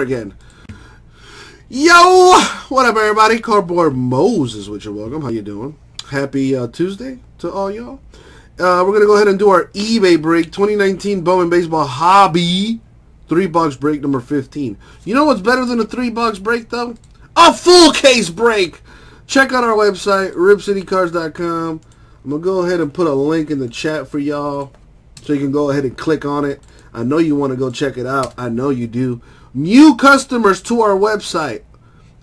again. Yo, what up, everybody? Cardboard Moses with you. Welcome. How you doing? Happy Tuesday to all y'all. We're going to go ahead and do our eBay break. 2019 Bowman Baseball Hobby. $3 break number 15. You know what's better than a $3 break, though? A full case break! Check out our website, RipCityCards.com. I'm going to go ahead and put a link in the chat for y'all so you can go ahead and click on it. I know you want to go check it out. I know you do. New customers to our website.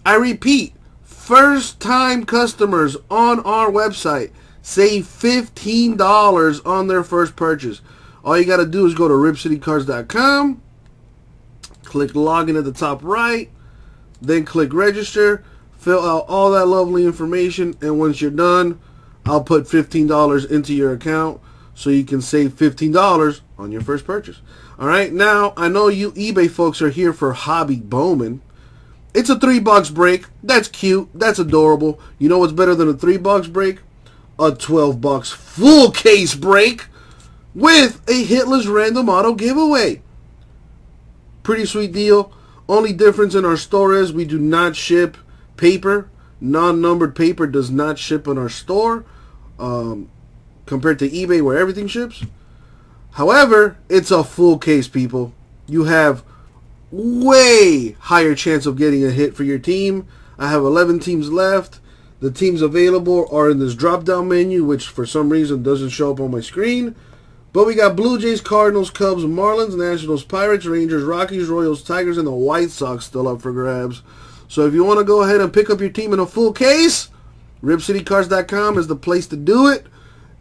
I repeat, first-time customers on our website save $15 on their first purchase. All you got to do is go to RipCityCards.com, click login at the top right, then click register, fill out all that lovely information, and once you're done, I'll put $15 into your account so you can save $15 on your first purchase. All right, now I know you eBay folks are here for Hobby Bowman. It's a $3 break. That's cute. That's adorable. You know what's better than a $3 break? A $12 full case break with a hitless random auto giveaway. Pretty sweet deal. Only difference in our store is we do not ship paper. Non-numbered paper does not ship in our store compared to eBay where everything ships. However, it's a full case, people. You have way higher chance of getting a hit for your team. I have 11 teams left. The teams available are in this drop-down menu, which for some reason doesn't show up on my screen. But we got Blue Jays, Cardinals, Cubs, Marlins, Nationals, Pirates, Rangers, Rockies, Royals, Tigers, and the White Sox still up for grabs. So if you want to go ahead and pick up your team in a full case, RipCityCards.com is the place to do it.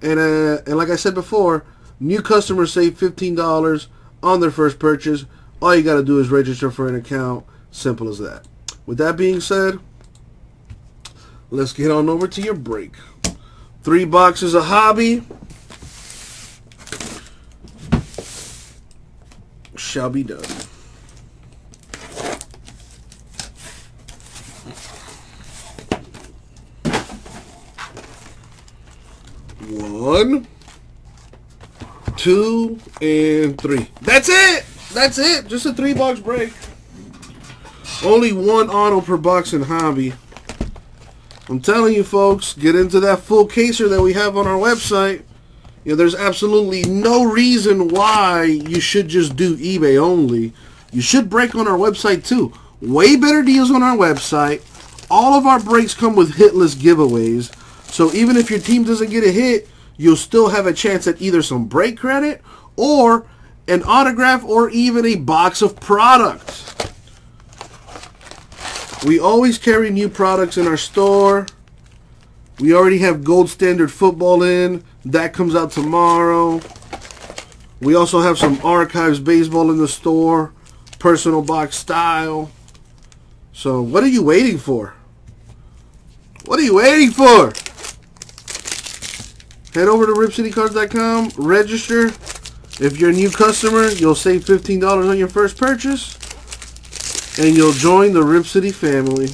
And like I said before, new customers save $15 on their first purchase. All you got to do is register for an account. Simple as that. With that being said, let's get on over to your break. 3 boxes of Hobby shall be done. One, two, and three. That's it. That's it. Just a $3 break. Only one auto per box in Hobby. I'm telling you, folks, get into that full caser that we have on our website. You know, there's absolutely no reason why you should just do eBay only. You should break on our website too. Way better deals on our website. All of our breaks come with hitless giveaways. So even if your team doesn't get a hit, you'll still have a chance at either some break credit or an autograph or even a box of products. We always carry new products in our store. We already have Gold Standard Football in. That comes out tomorrow. We also have some Archives Baseball in the store. Personal box style. So what are you waiting for? What are you waiting for? Head over to RipCityCards.com. Register. If you're a new customer, you'll save $15 on your first purchase. And you'll join the Rip City family.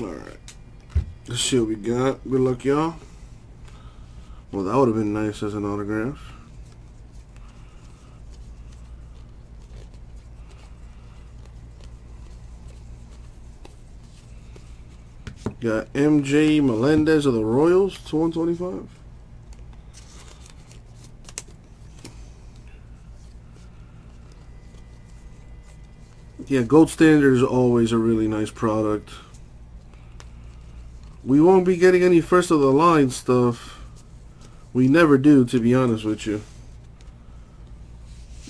Alright. Let's see what we got. Good luck, y'all. Well, that would have been nice as an autograph. Got MJ Melendez of the Royals to 125. Yeah, Gold Standard is always a really nice product. We won't be getting any first of the line stuff. We never do, to be honest with you.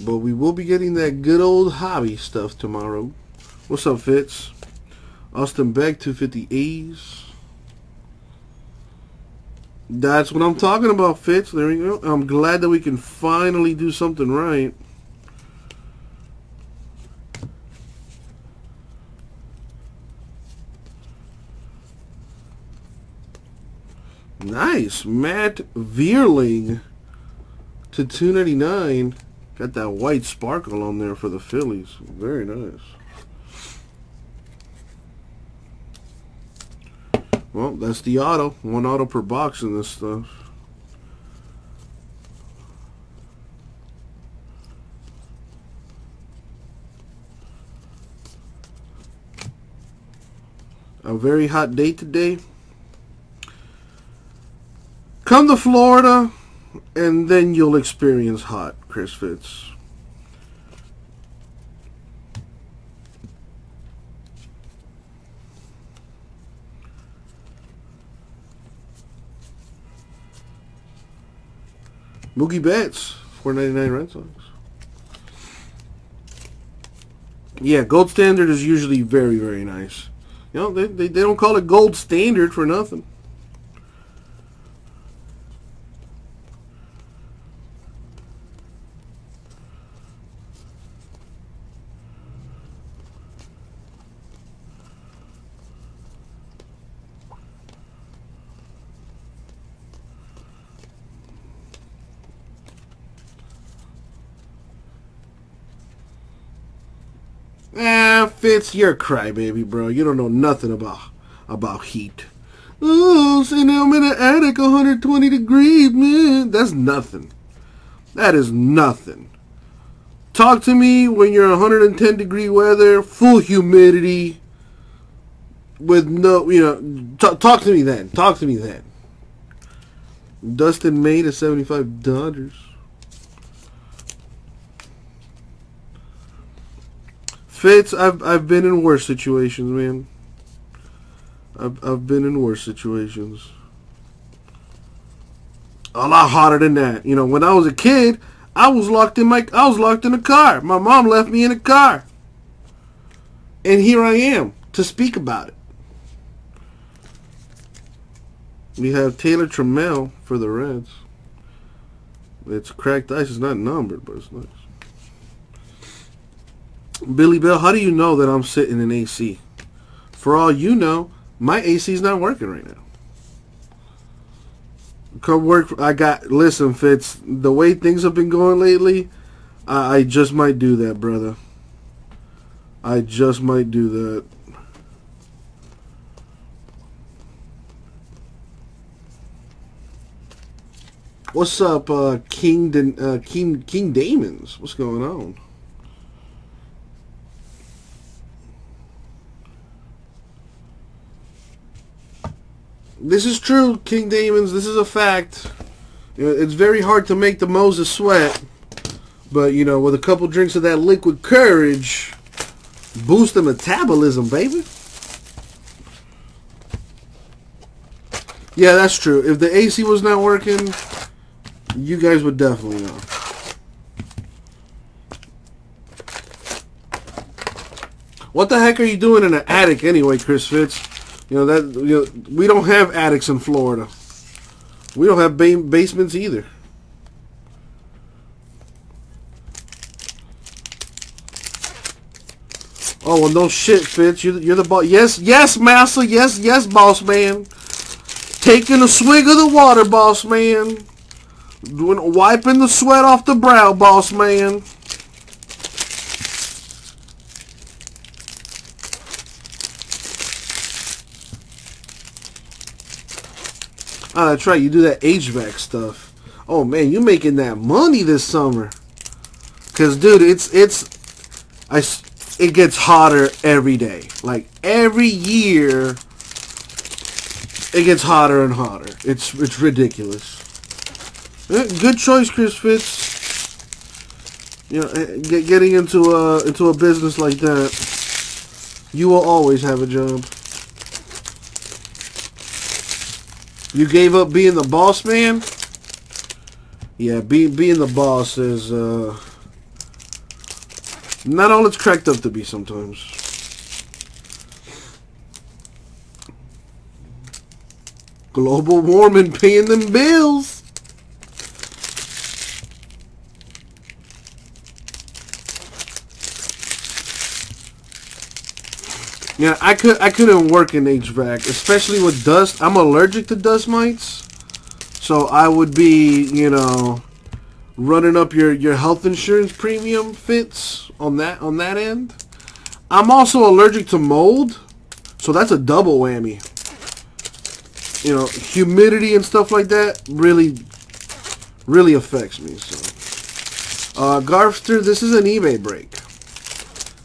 But we will be getting that good old hobby stuff tomorrow. What's up, Fitz? Austin Beck, 250As. That's what I'm talking about, Fitz. There we go. I'm glad that we can finally do something right. Nice. Matt Vierling to 299. Got that white sparkle on there for the Phillies. Very nice. Well, that's the auto. One auto per box in this stuff. A very hot day today. Come to Florida, and then you'll experience hot, Chris Fitz. Mookie Betts, 499 Red Sox. Yeah, Gold Standard is usually very, very nice. You know, they don't call it Gold Standard for nothing. Fitz, you're a crybaby, bro. You don't know nothing about heat. Oh, see, now I'm in an attic, 120 degrees, man. That's nothing. That is nothing. Talk to me when you're 110 degree weather, full humidity, with no, you know, talk to me then. Talk to me then. Dustin May to 75 Dodgers. Fitz, I've been in worse situations, man. I've been in worse situations. A lot hotter than that. You know, when I was a kid, I was locked in a car. My mom left me in a car. And here I am to speak about it. We have Taylor Trammell for the Reds. It's cracked ice, it's not numbered, but it's nice. Billy Bell, how do you know that I'm sitting in AC? For all you know, my AC's not working right now. Come work. Listen, Fitz, the way things have been going lately, I just might do that, brother. I just might do that. What's up, King Damons? What's going on? This is true, King Damons. This is a fact. You know, it's very hard to make the Moses sweat. But, you know, with a couple drinks of that liquid courage, boost the metabolism, baby. Yeah, that's true. If the AC was not working, you guys would definitely know. What the heck are you doing in an attic anyway, Chris Fitz? You know, we don't have attics in Florida. We don't have basements either. Oh, well, no shit, Fitz. You're the boss. Yes, master. Yes, boss man. Taking a swig of the water, boss man. Wiping the sweat off the brow, boss man. That's right. You do that HVAC stuff. Oh man, you making that money this summer? Cause dude, it gets hotter every day. Like every year, it gets hotter and hotter. It's ridiculous. Good choice, Chris Fitz. You know, getting into a business like that, you will always have a job. You gave up being the boss man? Yeah, being the boss is not all it's cracked up to be sometimes. Global warming, paying them bills. Yeah, I couldn't work in HVAC, especially with dust. I'm allergic to dust mites, so I would be, you know, running up your health insurance premium fits on that end. I'm also allergic to mold, so that's a double whammy. You know, humidity and stuff like that really affects me. So, Garfster, this is an eBay break.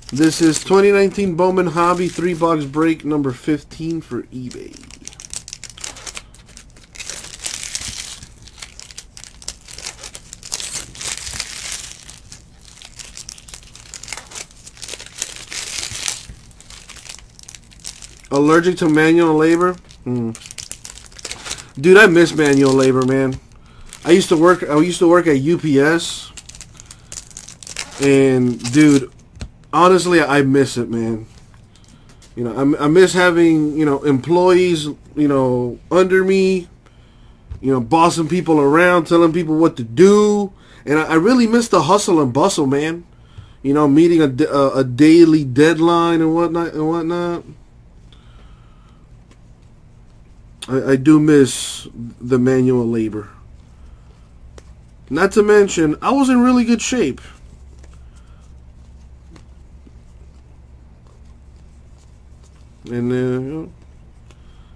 This is 2019 Bowman Hobby 3-box break number 15 for eBay. Allergic to manual labor? Dude, I miss manual labor, man. I used to work at UPS, and dude, honestly, I miss it, man. You know, I miss having, you know, employees, you know, under me, you know, bossing people around, telling people what to do. And I really miss the hustle and bustle, man. You know, meeting a daily deadline and whatnot. I do miss the manual labor. Not to mention, I was in really good shape. And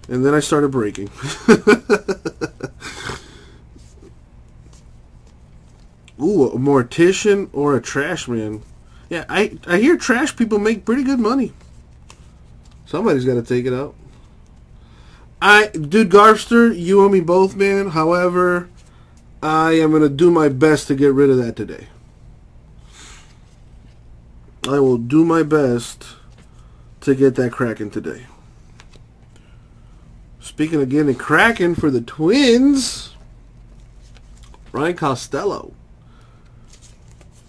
then I started breaking. Ooh, a mortician or a trash man. Yeah, I hear trash people make pretty good money. Somebody's got to take it out. Dude, Garfster, you owe me both, man. However, I am going to do my best to get rid of that today. I will do my best to get that cracking today. Speaking again and cracking for the Twins, Ryan Costello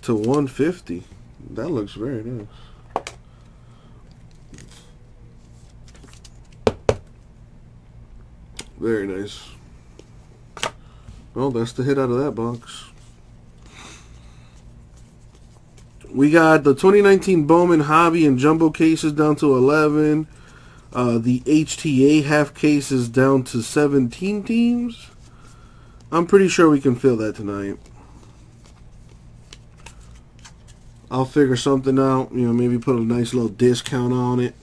to 150. That looks very nice. Very nice. Well, that's the hit out of that box. We got the 2019 Bowman Hobby and Jumbo cases down to 11. The HTA half cases down to 17 teams. I'm pretty sure we can fill that tonight. I'll figure something out. You know, maybe put a nice little discount on it.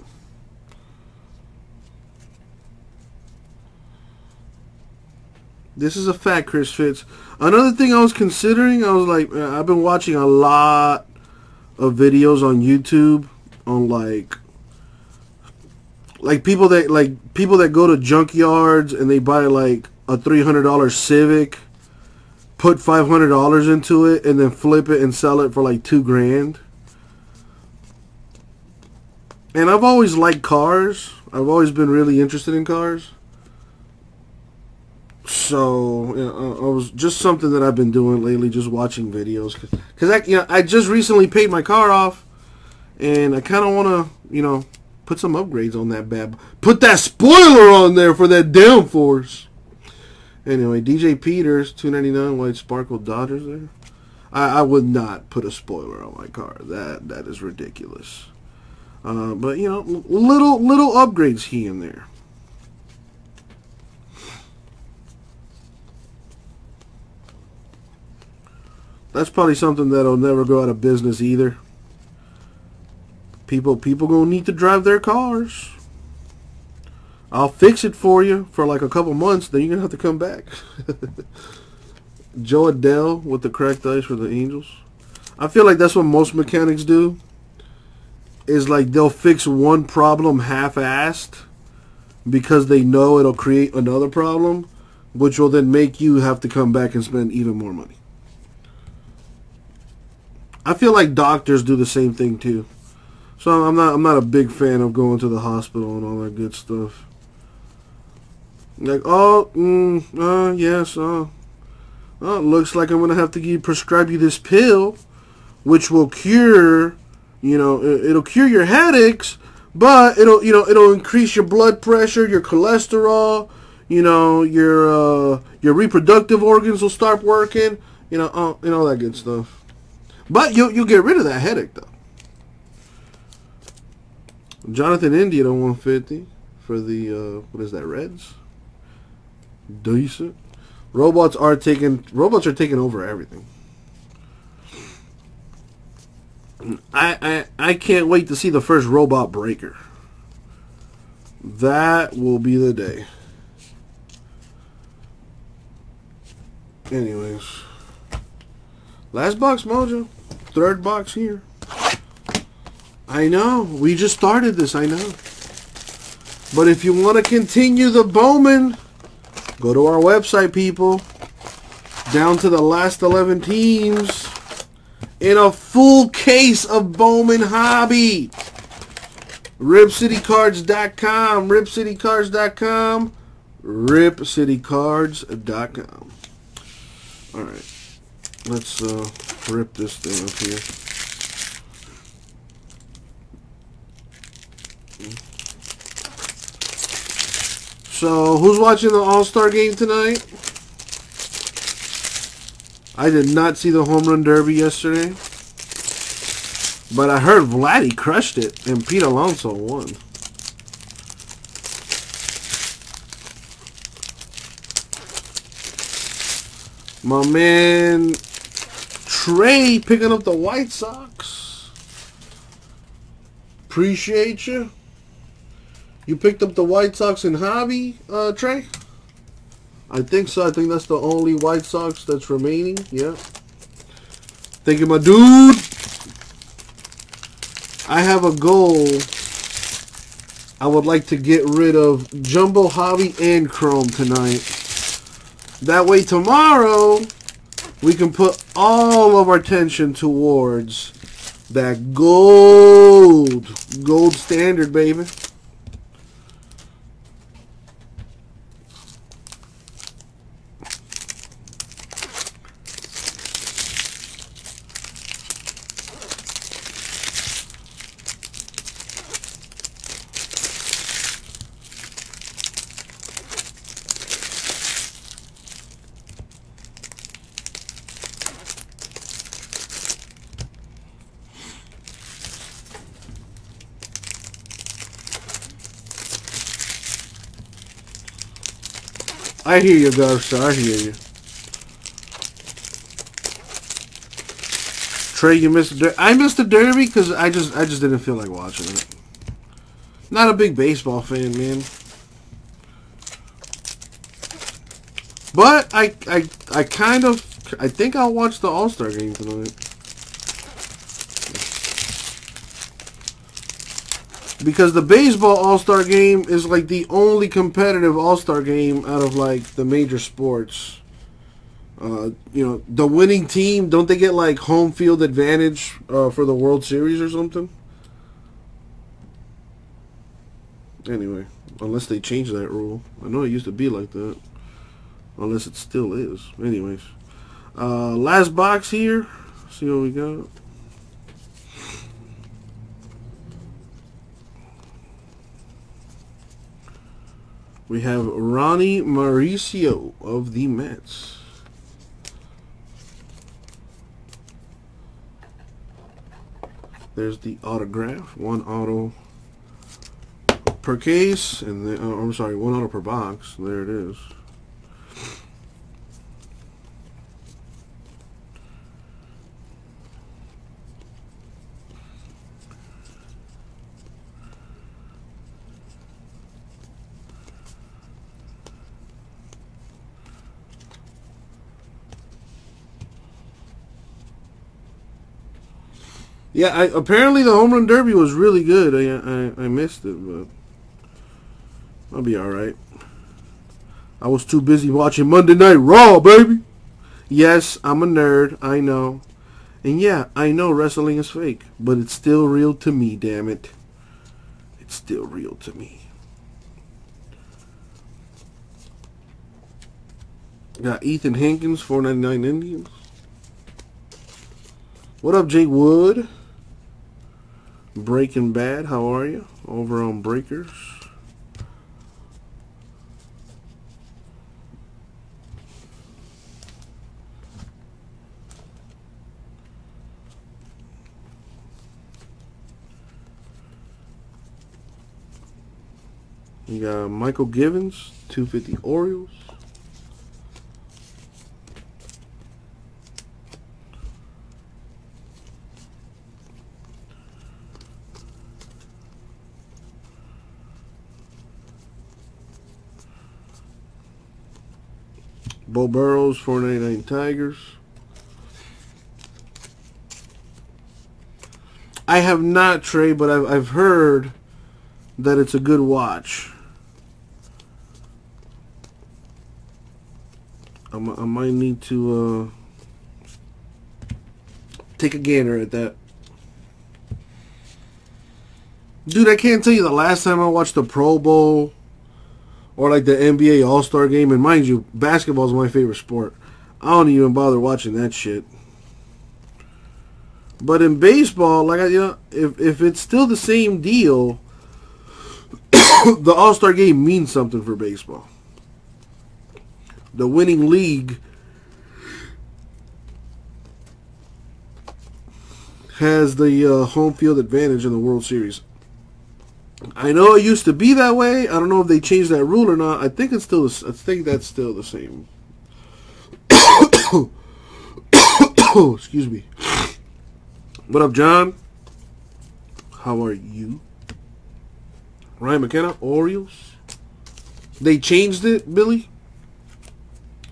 This is a fact, Chris Fitz. Another thing I was considering, I was like, I've been watching a lot of videos on YouTube on like people that go to junkyards and they buy like a $300 Civic, put $500 into it, and then flip it and sell it for like $2,000. And I've always liked cars. I've always been really interested in cars. So, you know, I was just something that I've been doing lately, just watching videos. Cause I just recently paid my car off, and I kind of want to, you know, put some upgrades on that bad. Put that spoiler on there for that downforce. Anyway, DJ Peters, 299 white sparkle Dodgers there. I would not put a spoiler on my car. That is ridiculous. But you know, little upgrades here and there. That's probably something that'll never go out of business either. People gonna need to drive their cars. I'll fix it for you for like a couple months, then you're going to have to come back. Joe Adell with the cracked ice for the Angels. I feel like that's what most mechanics do, is like they'll fix one problem half-assed because they know it'll create another problem, which will then make you have to come back and spend even more money. I feel like doctors do the same thing too. So I'm not a big fan of going to the hospital and all that good stuff. Like, oh, yes, oh, looks like I'm going to have to prescribe you this pill, which will cure, you know, it'll cure your headaches, but it'll, you know, it'll increase your blood pressure, your cholesterol, you know, your reproductive organs will start working, you know, and all that good stuff. But you'll get rid of that headache, though. Jonathan India on 150 for the, what is that, Reds? Decent. Robots are taking over everything. I can't wait to see the first robot breaker. That will be the day. Anyways. Last box, Mojo. Third box here. I know. We just started this, I know. But if you want to continue the Bowman, go to our website, people. Down to the last 11 teams. In a full case of Bowman Hobby. RipCityCards.com. RipCityCards.com. RipCityCards.com. Alright. Let's rip this thing up here. So, who's watching the All-Star game tonight? I did not see the Home Run Derby yesterday. But I heard Vladdy crushed it, and Pete Alonso won. My man Trey picking up the White Sox. Appreciate you. You picked up the White Sox in Hobby, Trey? I think so. I think that's the only White Sox that's remaining. Yeah. Thank you, my dude. I have a goal. I would like to get rid of Jumbo Hobby and Chrome tonight. That way tomorrow we can put all of our attention towards that gold standard, baby. I hear you, Garza. I hear you. Trey, you missed the derby. I missed the derby because I just didn't feel like watching it. Not a big baseball fan, man. But I think I'll watch the All-Star game tonight. Because the baseball All-Star game is like the only competitive All-Star game out of like the major sports. You know, the winning team, don't they get like home field advantage for the World Series or something? Anyway, unless they change that rule. I know it used to be like that. Unless it still is. Anyways. Last box here. See what we got. We have Ronnie Mauricio of the Mets. There's the autograph. One auto per case. And then, oh, I'm sorry, one auto per box. There it is. Yeah, apparently the Home Run Derby was really good. I missed it, but I'll be all right. I was too busy watching Monday Night Raw, baby. Yes, I'm a nerd. I know. And yeah, I know wrestling is fake, but it's still real to me, damn it. It's still real to me. Got Ethan Hankins, $4.99 Indians. What up, Jake Wood? Breaking Bad, how are you? Over on Breakers. You got Michael Givens, 250 Orioles. Burrows, 499 Tigers. I have not, Trey, but I've heard that it's a good watch. I might need to take a gander at that. Dude, I can't tell you the last time I watched the Pro Bowl or like the NBA All-Star Game. And mind you, basketball is my favorite sport. I don't even bother watching that shit. But in baseball, like, you know, if it's still the same deal, the All-Star Game means something for baseball. The winning league has the home field advantage in the World Series. I know it used to be that way. I don't know if they changed that rule or not. I think it's still. I think that's still the same. Excuse me. What up, John? How are you? Ryan McKenna, Orioles. They changed it, Billy.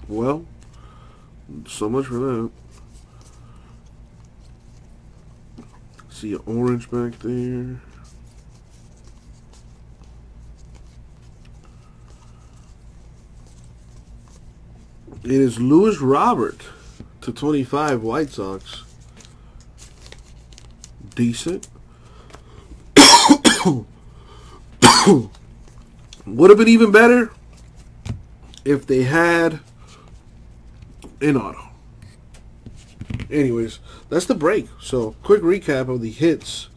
Well, so much for that. See an orange back there. It is Luis Robert /25 White Sox. Decent. Would have been even better if they had an auto. Anyways, that's the break. So, quick recap of the hits.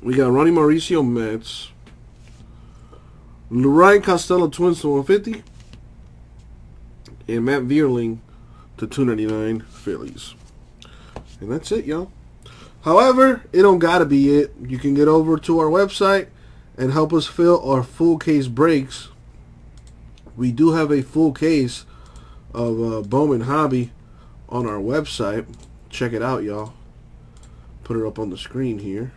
We got Ronnie Mauricio, Mets. Ryan Costello, Twins /150. And Matt Vierling /299 Phillies. And that's it, y'all. However, it don't gotta be it. You can get over to our website and help us fill our full case breaks. We do have a full case of Bowman Hobby on our website. Check it out, y'all. Put it up on the screen here.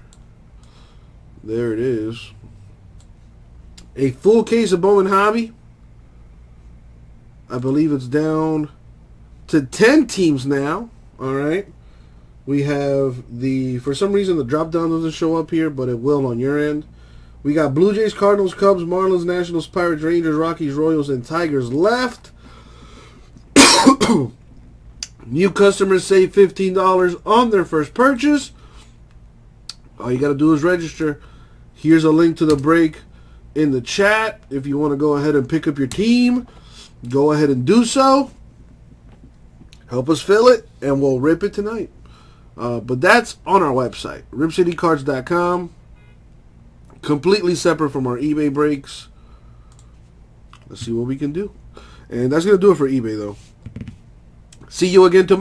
There it is. A full case of Bowman Hobby. I believe it's down to 10 teams now. All right. We have the, for some reason, the drop-down doesn't show up here, but it will on your end. We got Blue Jays, Cardinals, Cubs, Marlins, Nationals, Pirates, Rangers, Rockies, Royals, and Tigers left. New customers save $15 on their first purchase. All you got to do is register. Here's a link to the break in the chat. If you want to go ahead and pick up your team, go ahead and do so. Help us fill it, and we'll rip it tonight. But that's on our website, RipCityCards.com. Completely separate from our eBay breaks. Let's see what we can do. And that's going to do it for eBay, though. See you again tomorrow.